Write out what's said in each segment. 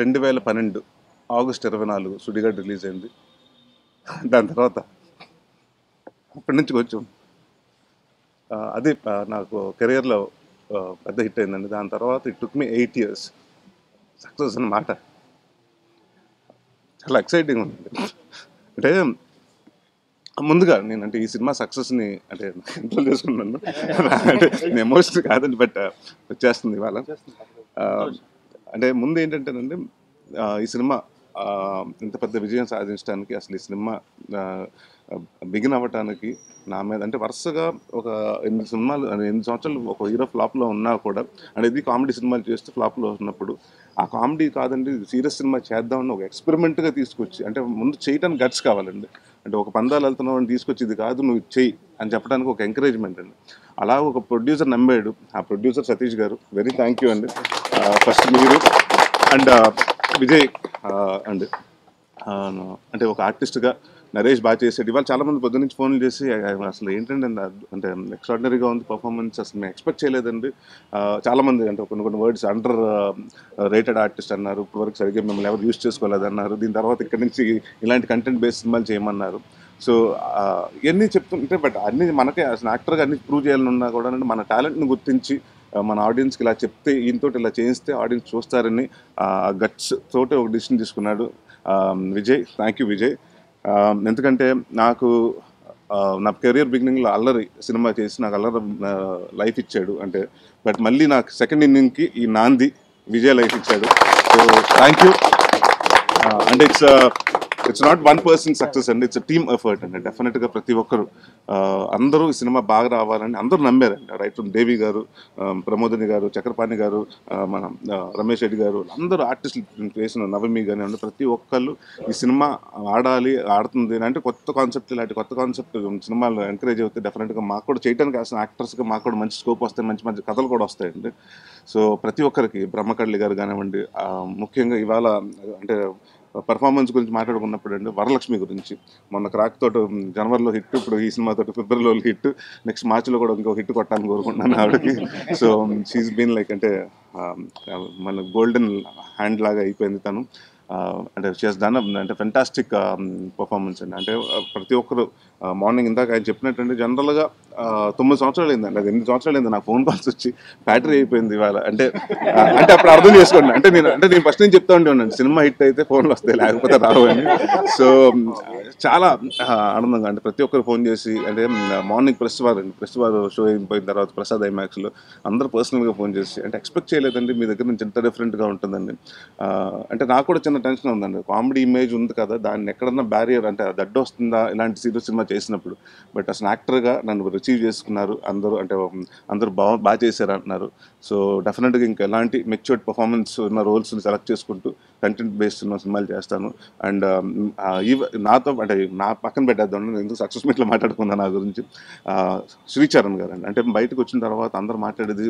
2012 August 24 Sudigadu release అయింది. దాని తర్వాత అప్పటి నుంచి కొంచెం అది నాకు కెరియర్లో పెద్ద హిట్ అయిందండి. దాని తర్వాత it took me 8 years success అన్నమాట. చాలా ఎక్సైటింగ్ ఉంది. అంటే ముందుగా నేనంటే ఈ సినిమా సక్సెస్ని అంటే కంట్రోల్ చేసుకున్నాను, అంటే నేను ఎమోషన్ కాదండి, బట్ వచ్చేస్తుంది ఇవాళ. అంటే ముందు ఏంటంటేనండి, ఈ సినిమా ఇంత పెద్ద విజయం సాధించడానికి, అసలు ఈ సినిమా బిగిన్ అవ్వటానికి నా మీద అంటే వరుసగా ఒక 8 సంవత్సరాలు ఒక హీరో ఫ్లాప్లో ఉన్నా కూడా, అంటే ఇది కామెడీ సినిమాలు చేస్తూ ఫ్లాప్లో ఉన్నప్పుడు ఆ కామెడీ కాదండి సీరియస్ సినిమా చేద్దామని ఒక ఎక్స్పెరిమెంట్గా తీసుకొచ్చి, అంటే ముందు చేయడానికి గట్స్ కావాలండి. అంటే ఒక పందాలు వెళ్తున్నావు అని తీసుకొచ్చి ఇది కాదు నువ్వు చెయ్యి అని చెప్పడానికి ఒక ఎంకరేజ్మెంట్ అండి. అలా ఒక ప్రొడ్యూసర్ నమ్మాడు, ఆ producer Satish garu, very thank you అండి. ఫస్ట్ మీరు అండ్ విజయ్ అండ్ అంటే ఒక ఆర్టిస్ట్గా నరేష్ బాగా చేసాడు. ఇవాళ చాలామంది పొద్దు నుంచి ఫోన్లు చేసి అసలు ఏంటంటే అంటే ఎక్స్ట్రాడినరీగా ఉంది పర్ఫార్మెన్స్, అసలు మేము ఎక్స్పెక్ట్ చేయలేదండి. చాలామంది అంటే కొన్ని వర్డ్స్ అండర్ రేటెడ్ ఆర్టిస్ట్ అన్నారు, ఇప్పటివరకు సరిగ్గా మిమ్మల్ని ఎవరు యూజ్ చేసుకోలేదన్నారు, దీని తర్వాత ఇక్కడి నుంచి ఇలాంటి కంటెంట్ బేస్డ్ సినిమాలు చేయమన్నారు. సో ఇవన్నీ చెప్తుంటే బట్ అన్నీ మనకే అసలు యాక్టర్గా అన్ని ప్రూవ్ చేయాలని ఉన్నా కూడా మన టాలెంట్ని గుర్తించి మన ఆడియన్స్కి ఇలా చెప్తే ఈయనతో ఇలా చేయిస్తే ఆడియన్స్ చూస్తారని గట్స్ తోటే ఒక డిసిషన్ తీసుకున్నాడు విజయ్. Thank you Vijay. ఎందుకంటే నాకు నా కెరియర్ బిగినింగ్లో అల్లరి సినిమా చేసి నాకు అల్లరి లైఫ్ ఇచ్చాడు అంటే, బట్ మళ్ళీ నాకు సెకండ్ ఇన్నింగ్కి ఈ నాంది విజయ్ లైఫ్ ఇచ్చాడు. So thank you. అంటే it's not one person success అండి, ఇట్స్ టీమ్ ఎఫర్ట్ అండి. డెఫినెట్గా ప్రతి ఒక్కరు అందరూ ఈ సినిమా బాగా రావాలని అందరూ నమ్మారండి. రైట్ ఫ్రమ్ దేవి గారు, ప్రమోధని గారు, చక్రపాణి గారు, మన రమేష్ ఎడిగారు, అందరూ ఆర్టిస్టులు చేసిన నవమి కానీ ప్రతి ఒక్కళ్ళు ఈ సినిమా ఆడాలి, ఆడుతుంది అంటే కొత్త కాన్సెప్ట్, ఇలాంటి కొత్త కాన్సెప్ట్ సినిమాలు ఎంకరేజ్ అవుతే డెఫినెట్గా మాకు కూడా చేయడానికి కాసిన యాక్టర్స్కి మాకు కూడా మంచి స్కోప్ వస్తాయి, మంచి మంచి కథలు కూడా వస్తాయండి. సో ప్రతి ఒక్కరికి బ్రహ్మకళ్ళి గారు కానివ్వండి, ముఖ్యంగా ఇవాళ అంటే పర్ఫార్మెన్స్ గురించి మాట్లాడుకున్నప్పుడు అండి వరలక్ష్మి గురించి, మొన్న క్రాక్ తోటి జనవరిలో హిట్, ఇప్పుడు ఈ సినిమా తోటి ఫిబ్రవరిలో హిట్, నెక్స్ట్ మార్చిలో కూడా ఇంకో హిట్ కొట్టాలని కోరుకుంటున్నాను ఆవిడకి. సో షీస్ బీన్ లైక్ అంటే మన గోల్డెన్ హ్యాండ్ లాగా అయిపోయింది తను. అంటే చేస్తాను అంటే ఫెంటాస్టిక్ పర్ఫార్మెన్స్ అండి. అంటే ప్రతి ఒక్కరు మార్నింగ్ ఇందాక ఆయన చెప్పినట్టు జనరల్గా 9 సంవత్సరాలు అయిందండి, అది 8 సంవత్సరాలు అయింది నాకు ఫోన్ కాల్స్ వచ్చి, బ్యాటరీ అయిపోయింది ఇవాళ అంటే అంటే అప్పుడు అర్థం చేసుకోండి. అంటే నేను ఫస్ట్ నేను చెప్తా ఉండేవాడిని సినిమా హిట్ అయితే ఫోన్లు వస్తాయి, లేకపోతే రావని. సో చాలా ఆనందంగా అంటే ప్రతి ఒక్కరు ఫోన్ చేసి, అంటే మార్నింగ్ ప్రెస్ వారు షో అయిపోయిన తర్వాత ప్రసాద్ ఐమాక్స్లో అందరూ పర్సనల్గా ఫోన్ చేసి, అంటే ఎక్స్పెక్ట్ చేయలేదండి మీ దగ్గర నుంచి ఎంత డిఫరెంట్గా ఉంటుందండి. అంటే నాకు కూడా చిన్న టెన్షన్ ఉందండి, కామెడీ ఇమేజ్ ఉంది కదా, దాన్ని ఎక్కడన్నా బ్యారియర్ అంటే దడ్డు వస్తుందా ఇలాంటి సీరియస్ సినిమా చేసినప్పుడు. బట్ అసలు యాక్టర్గా నన్ను రిసీవ్ చేసుకున్నారు అందరూ, అంటే అందరూ బాగా చేశారు అంటున్నారు. సో డెఫినెట్గా ఇంకా ఎలాంటి మెచ్యూర్డ్ పర్ఫార్మెన్స్ ఉన్న రోల్స్ని సెలెక్ట్ చేసుకుంటూ కంటెంట్ బేస్డ్ ఉన్న సినిమాలు చేస్తాను. అండ్ నాతో అంటే నా పక్కన పెట్టేద్దాం, ఎందుకు సక్సెస్ మీట్లో మాట్లాడుకున్నాను నా గురించి. శ్రీచరణ్ గారు అండి, అంటే బయటకు వచ్చిన తర్వాత అందరూ మాట్లాడేది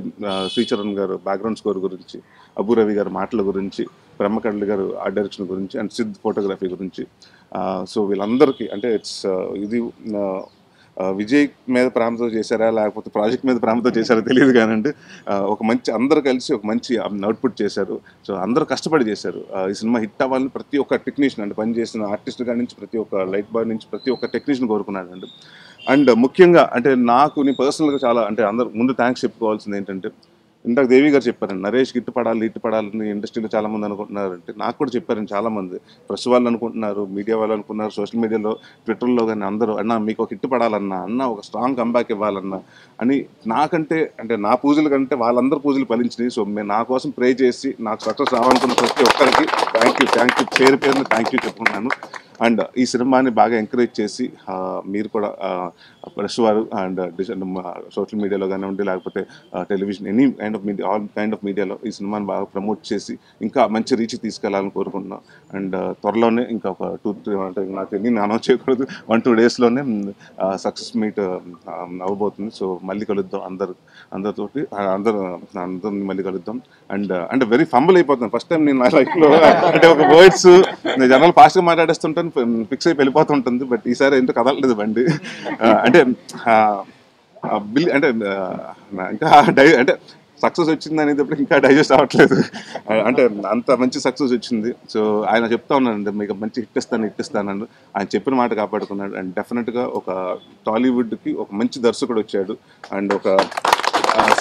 శ్రీచరణ్ గారు బ్యాక్గ్రౌండ్ స్కోర్ గురించి, అబూ రవి గారు మాటల గురించి, బ్రహ్మకళ్ళి గారు ఆ డైరెక్షన్ గురించి, అండ్ సిద్ధ్ ఫోటోగ్రఫీ గురించి. సో వీళ్ళందరికీ అంటే ఇట్స్ ఇది విజయ్ మీద ప్రేమతో చేశారా లేకపోతే ప్రాజెక్ట్ మీద ప్రేమతో చేశారా తెలియదు కానండి, ఒక మంచి అందరు కలిసి ఒక మంచి అవుట్పుట్ చేశారు. సో అందరూ కష్టపడి చేశారు ఈ సినిమా హిట్ అవ్వాలని. ప్రతి ఒక్క టెక్నీషియన్ అంటే పనిచేసిన ఆర్టిస్ట్ గారి నుంచి, ప్రతి ఒక్క లైట్ బాయ్ నుంచి, ప్రతి ఒక్క టెక్నీషియన్ కోరుకున్నాడండి. అండ్ ముఖ్యంగా అంటే నాకు నీ పర్సనల్గా చాలా అంటే అందరు ముందు థ్యాంక్స్ చెప్పుకోవాల్సింది ఏంటంటే, ఇందాక దేవి గారు చెప్పారండి నరేష్ గిట్టుపడాలని ఇండస్ట్రీలో చాలామంది అనుకుంటున్నారంటే నాకు కూడా చెప్పారండి చాలామంది, ప్రెస్ వాళ్ళు అనుకుంటున్నారు, మీడియా వాళ్ళు అనుకున్నారు, సోషల్ మీడియాలో ట్విట్టర్లో కానీ అందరూ అన్న మీకు ఒక గిట్టుపడాలన్నా, అన్న ఒక స్ట్రాంగ్ కంబ్యాక్ ఇవ్వాలన్నా అని నాకంటే అంటే నా పూజల కంటే వాళ్ళందరూ పూజలు ఫలించినాయి. సో మేము నా కోసం ప్రే చేసి నాకు సక్సెస్ రావాలనుకున్న ప్రతి ఒక్కరికి థ్యాంక్ యూ పేరున చెప్పుకున్నాను. అండ్ ఈ సినిమాని బాగా ఎంకరేజ్ చేసి మీరు కూడా ప్రెస్ వారు అండ్ సోషల్ మీడియాలో కానివ్వండి లేకపోతే television any kind of media, all kind of మీడియాలో ఈ సినిమాని బాగా ప్రమోట్ చేసి ఇంకా మంచి రీచ్ తీసుకెళ్లాలని కోరుకుంటున్నాం. అండ్ త్వరలోనే ఇంకా ఒక 2-3 అంటే నాకు ఎన్ని అనౌన్స్ చేయకూడదు, 1-2 days సక్సెస్ మీట్ అవ్వబోతుంది. సో మళ్ళీ కలుద్దాం అందరిని మళ్ళీ కలుద్దాం. అండ్ అంటే వెరీ ఫంబుల్ అయిపోతుంది ఫస్ట్ టైం నేను నా లైఫ్లో, అంటే ఒక వర్డ్స్ జనరల్ ఫాస్ట్గా మాట్లాడేస్తుంటాను, ఫిక్స్ అయి వెళ్ళిపోతుంటుంది, బట్ ఈసారి ఏంటో కదలలేదు బండి. అంటే బిల్ అంటే ఇంకా అంటే సక్సెస్ వచ్చింది అనేటప్పుడు ఇంకా డైజెస్ట్ అవ్వట్లేదు, అంటే అంత మంచి సక్సెస్ వచ్చింది. సో ఆయన చెప్తా ఉన్నానండి, మీకు మంచి హిట్ ఇస్తాను, ఆయన చెప్పిన మాట కాపాడుకున్నాడు. అండ్ డెఫినెట్గా ఒక టాలీవుడ్కి ఒక మంచి దర్శకుడు వచ్చాడు. అండ్ ఒక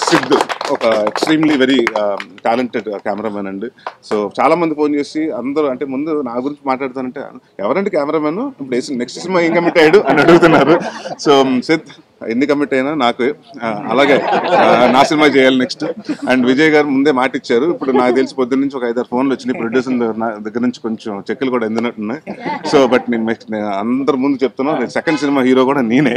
సిద్ధు, ఒక ఎక్స్ట్రీమ్లీ వెరీ టాలెంటెడ్ కెమెరామెన్ అండి. సో చాలామంది ఫోన్ చేసి అందరూ, అంటే ముందు నా గురించి మాట్లాడుతానంటే ఎవరంటే కెమెరామెన్ ఇప్పుడు వేసి నెక్స్ట్ సినిమా ఏం కమిట్ అయ్యాడు అని అడుగుతున్నారు. సో సిద్ధ్ ఎన్ని కమిట్ అయినా నాకు అలాగే నా సినిమా చేయాలి నెక్స్ట్. అండ్ విజయ్ గారు ముందే మాట ఇచ్చారు. ఇప్పుడు నాకు తెలిసి పొద్దున్న నుంచి ఒక 5-6 ఫోన్లు వచ్చినాయి ప్రొడ్యూసర్ దగ్గర నుంచి, కొంచెం చెక్కులు కూడా అందినట్టున్నాయి. సో బట్ నేను నెక్స్ట్ అందరి ముందు చెప్తున్నాను, సెకండ్ సినిమా హీరో కూడా నేనే.